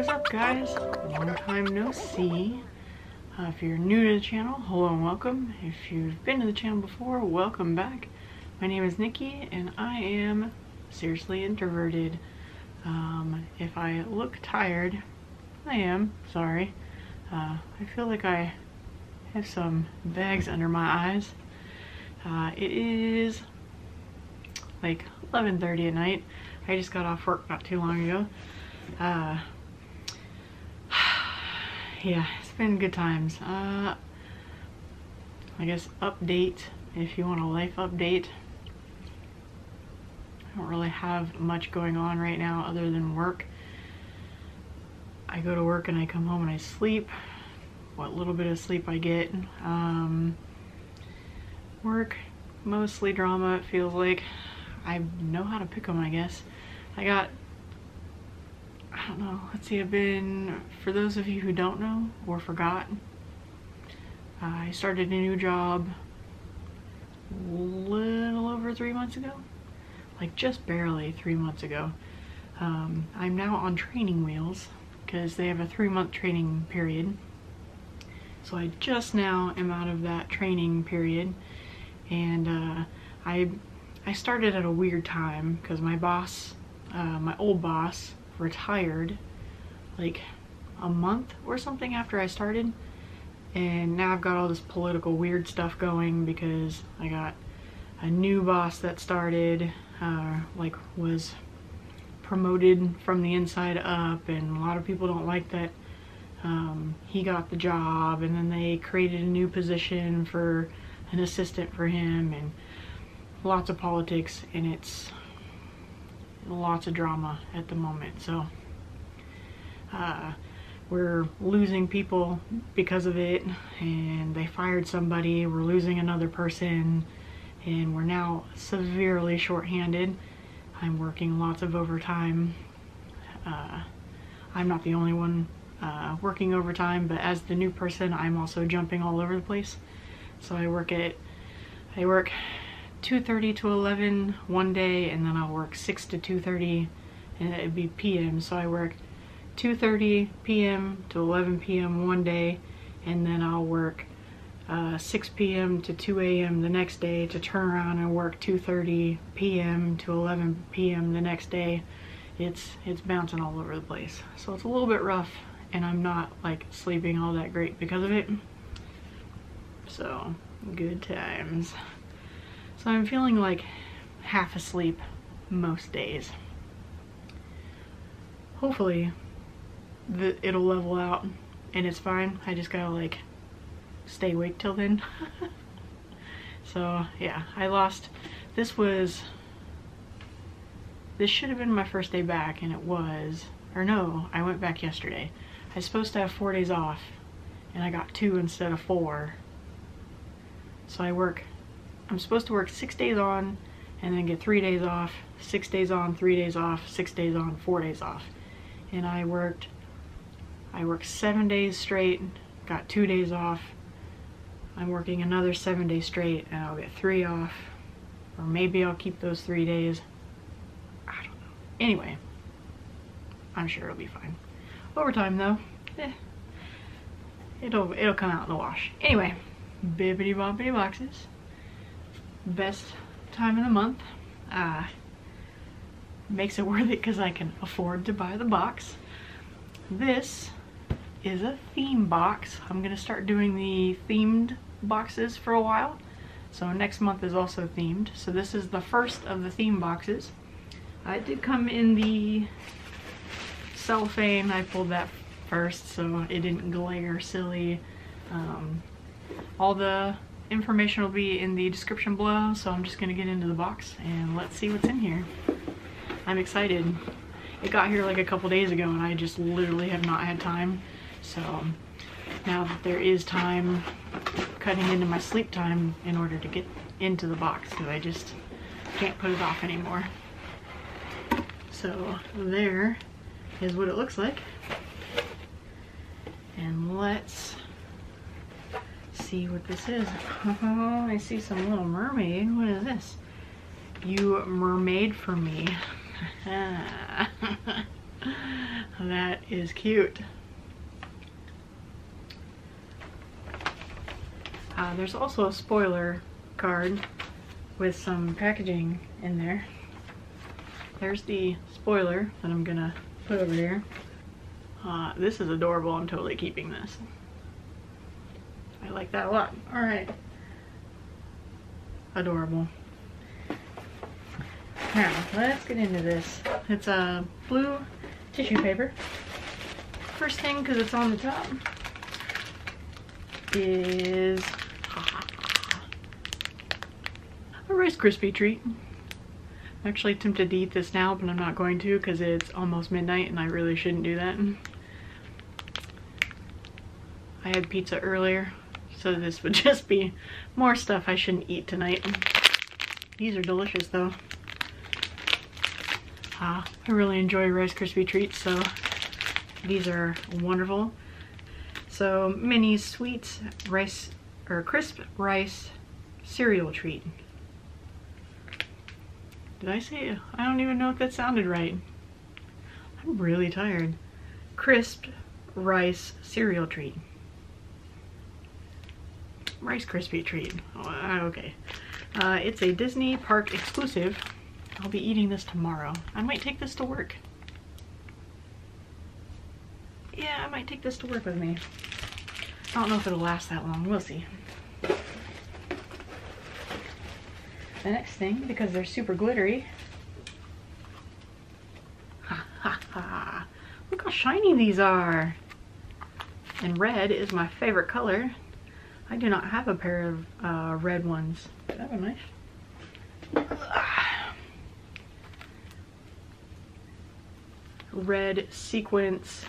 is up, guys? Long time no see. If you're new to the channel, hello and welcome. If you've been to the channel before, welcome back. My name is Nikki and I am seriously introverted. If I look tired, I am, sorry. I feel like I have some bags under my eyes. It is like 11:30 at night. I just got off work not too long ago. Yeah, it's been good times. I guess update, if you want a life update. I don't really have much going on right now other than work. I go to work and I come home and I sleep. What little bit of sleep I get. Work, mostly drama, it feels like. I know how to pick them, I guess. I don't know, let's see, I've been, for those of you who don't know or forgot, I started a new job a little over 3 months ago, like just barely 3 months ago. I'm now on training wheels because they have a 3-month training period. So I just now am out of that training period, and I started at a weird time because my boss, my old boss, retired like a month or something after I started, and now I've got all this political weird stuff going because I got a new boss that started, like was promoted from the inside up, and a lot of people don't like that he got the job, and then they created a new position for an assistant for him, and lots of politics, and it's lots of drama at the moment. So we're losing people because of it, and they fired somebody, we're losing another person, and we're now severely shorthanded. I'm working lots of overtime. I'm not the only one working overtime, but as the new person I'm also jumping all over the place. So I work 2:30 to 11 one day, and then I'll work 6 to 2:30, and it'd be p.m. So I work 2:30 p.m. to 11 p.m. one day, and then I'll work 6 p.m. to 2 a.m. the next day, to turn around and work 2:30 p.m. to 11 p.m. the next day. It's bouncing all over the place, so it's a little bit rough, and I'm not like sleeping all that great because of it. So good times. So I'm feeling like half asleep most days. Hopefully it'll level out and it's fine. I just gotta like stay awake till then. So yeah, I lost, this should have been my first day back, and it was, or no, I went back yesterday. I was supposed to have 4 days off and I got 2 instead of 4. So I'm supposed to work 6 days on and then get 3 days off, 6 days on, 3 days off, 6 days on, 4 days off. And I worked 7 days straight, got 2 days off. I'm working another 7 days straight and I'll get 3 off, or maybe I'll keep those 3 days. I don't know. Anyway, I'm sure it'll be fine. Overtime though, it'll come out in the wash. Anyway, Bibbidi Bobbidi Boxes. Best time of the month. Makes it worth it because I can afford to buy the box. This is a theme box. I'm gonna start doing the themed boxes for a while, so next month is also themed. So this is the first of the theme boxes. I did come in the cellophane. I pulled that first so it didn't glare silly. All the information will be in the description below, so I'm just gonna get into the box and let's see what's in here. I'm excited. It got here like a couple days ago and I just literally have not had time. So now that there is time, cutting into my sleep time in order to get into the box, because I just can't put it off anymore. So there is what it looks like, and let's see what this is. Oh, I see some Little Mermaid. What is this? You mermaid for me. That is cute. There's also a spoiler card with some packaging in there. There's the spoiler that I'm gonna put over there. This is adorable. I'm totally keeping this. I like that a lot. All right. Adorable. Now, let's get into this. It's a blue tissue paper. First thing, because it's on the top, is a Rice Krispie Treat. I'm actually tempted to eat this now, but I'm not going to because it's almost midnight and I really shouldn't do that. I had pizza earlier, so this would just be more stuff I shouldn't eat tonight. These are delicious though. I really enjoy Rice Krispie Treats, so these are wonderful. So mini sweets, rice or crisp rice cereal treat. Did I say it? I don't even know if that sounded right. I'm really tired. Crisp rice cereal treat. Rice Krispie Treat. Oh, okay. It's a Disney Park exclusive. I'll be eating this tomorrow. I might take this to work. Yeah, I might take this to work with me. I don't know if it'll last that long. We'll see. The next thing, because they're super glittery. Ha ha ha. Look how shiny these are. And red is my favorite color. I do not have a pair of red ones. Do I have a knife? Red sequence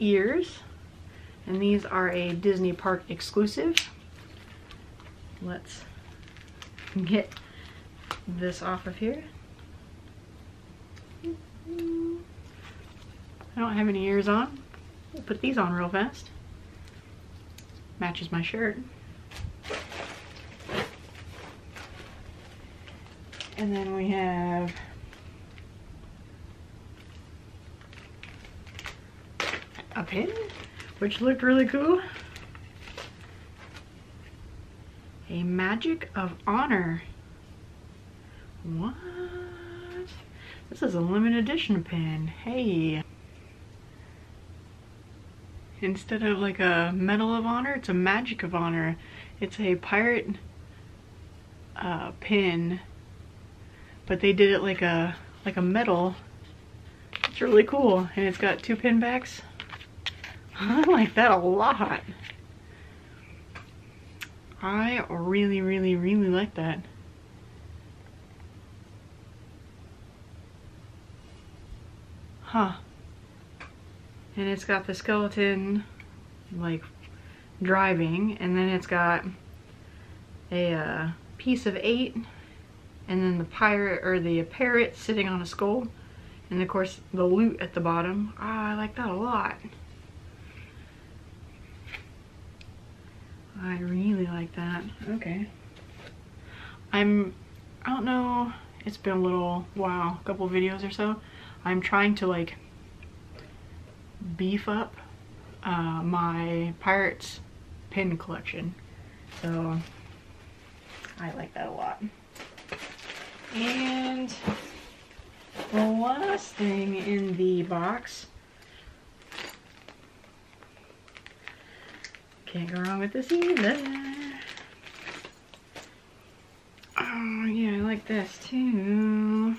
ears. And these are a Disney Park exclusive. Let's get this off of here. I don't have any ears on. We'll put these on real fast. Matches my shirt. And then we have a pin, which looked really cool. A Magic of Honor. What? This is a limited edition pin. Hey. Instead of like a Medal of Honor, it's a Magic of Honor. It's a pirate pin, but they did it like a medal. It's really cool, and it's got two pin backs. I like that a lot. I really, really, really like that. Huh. And it's got the skeleton, like, driving, and then it's got a piece of 8, and then the pirate, or the parrot sitting on a skull, and of course the loot at the bottom. Ah, I like that a lot. I really like that. Okay. I don't know, it's been a little while, a couple videos or so. I'm trying to like beef up my Pirates pin collection. So I like that a lot. And the last thing in the box. Can't go wrong with this either. Oh yeah, I like this too.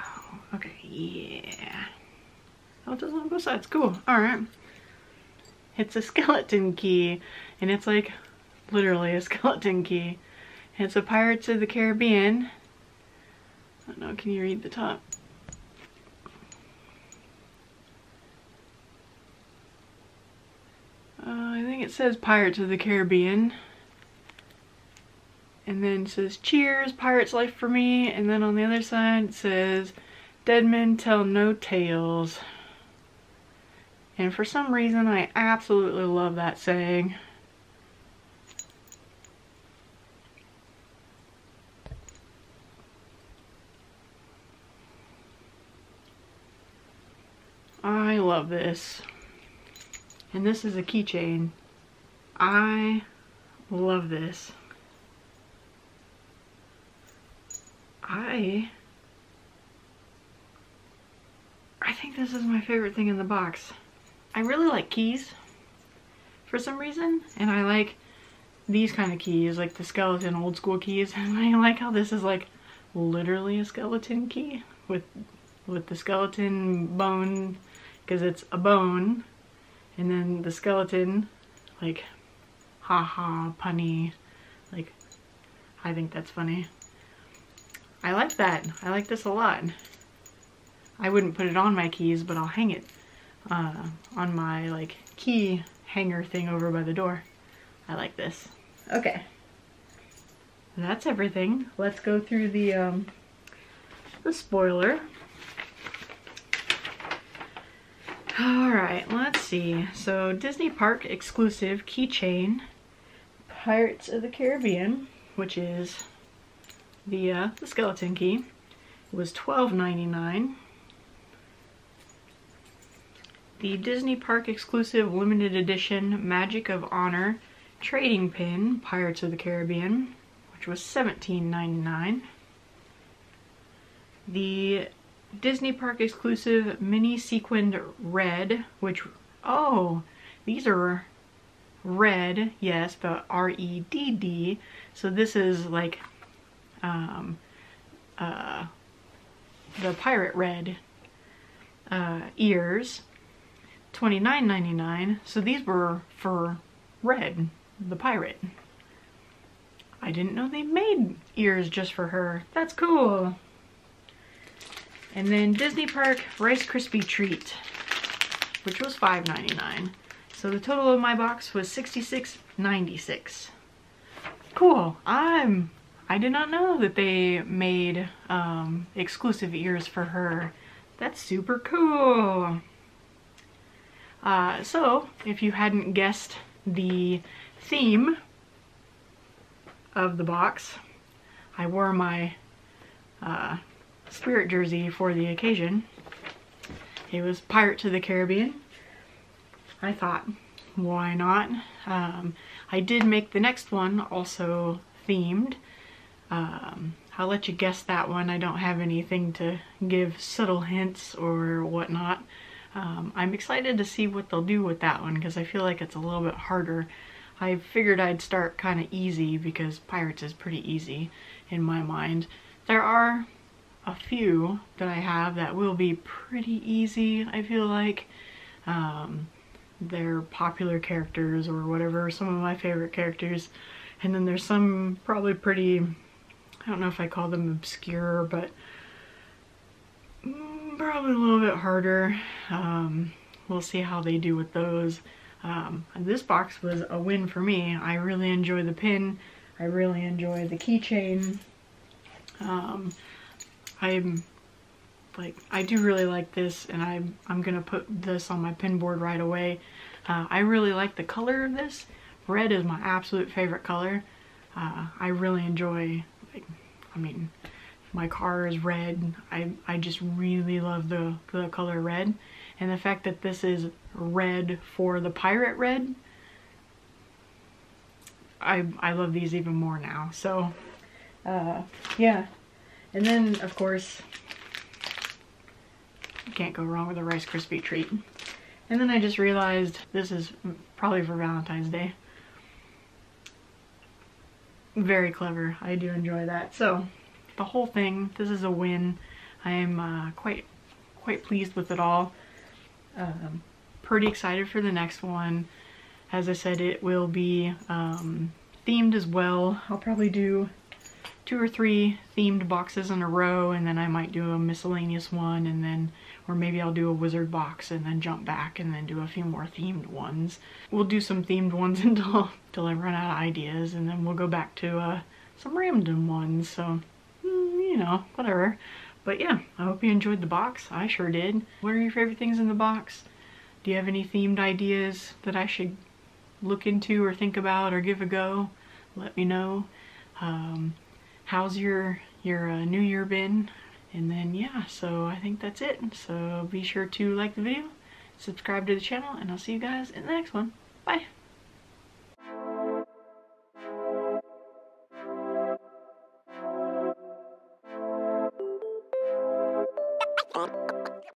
Oh, okay, yeah. Oh, it does on both sides, cool, all right. It's a skeleton key, and it's like literally a skeleton key. It's a Pirates of the Caribbean. I don't know, can you read the top? I think it says Pirates of the Caribbean, and then it says cheers, pirate's life for me, and then on the other side it says dead men tell no tales. And for some reason I absolutely love that saying. I love this. And this is a keychain. I love this. I think this is my favorite thing in the box. I really like keys for some reason, and I like these kind of keys, like the skeleton old school keys, and I like how this is like literally a skeleton key with the skeleton bone, because it's a bone, and then the skeleton, like haha, punny, like I think that's funny. I like that. I like this a lot. I wouldn't put it on my keys, but I'll hang it on my like key hanger thing over by the door. I like this. Okay, that's everything. Let's go through the spoiler. All right, let's see. So Disney Park exclusive keychain, Pirates of the Caribbean, which is the skeleton key. It was $12.99. The Disney Park exclusive limited edition Magic of Honor trading pin, Pirates of the Caribbean, which was $17.99. The Disney Park exclusive mini sequined red, which, oh, these are red, yes, but R-E-D-D, so this is like the pirate red ears, $29.99, so these were for Red, the pirate. I didn't know they made ears just for her. That's cool. And then Disney Park Rice Krispie Treat, which was $5.99. So the total of my box was $66.96. Cool. I did not know that they made exclusive ears for her. That's super cool. So if you hadn't guessed the theme of the box, I wore my spirit jersey for the occasion. It was Pirates of the Caribbean. I thought, why not? I did make the next one also themed. I'll let you guess that one. I don't have anything to give subtle hints or whatnot. I'm excited to see what they'll do with that one, because I feel like it's a little bit harder. I figured I'd start kind of easy, because Pirates is pretty easy in my mind. There are a few that I have that will be pretty easy, I feel like. They're popular characters or whatever, some of my favorite characters. And then there's some probably pretty, I don't know if I call them obscure, but probably a little bit harder. We'll see how they do with those. This box was a win for me. I really enjoy the pin. I really enjoy the keychain. I do really like this, and I'm gonna put this on my pin board right away. I really like the color of this. Red is my absolute favorite color. I really enjoy, like, I mean, my car is red. I just really love the color red, and the fact that this is red for the pirate red, I love these even more now. So yeah, and then of course you can't go wrong with a Rice Krispie Treat. And then I just realized this is probably for Valentine's Day. Very clever. I do enjoy that. So the whole thing, this is a win. I am quite pleased with it all. Pretty excited for the next one. As I said, it will be themed as well. I'll probably do 2 or 3 themed boxes in a row, and then I might do a miscellaneous one, and then, or maybe I'll do a wizard box and then jump back and then do a few more themed ones. We'll do some themed ones until I run out of ideas, and then we'll go back to some random ones. So, you know, whatever. But yeah, I hope you enjoyed the box. I sure did. What are your favorite things in the box? Do you have any themed ideas that I should look into or think about or give a go? Let me know. How's your New Year been? And then yeah, so I think that's it. So be sure to like the video, subscribe to the channel, and I'll see you guys in the next one. Bye!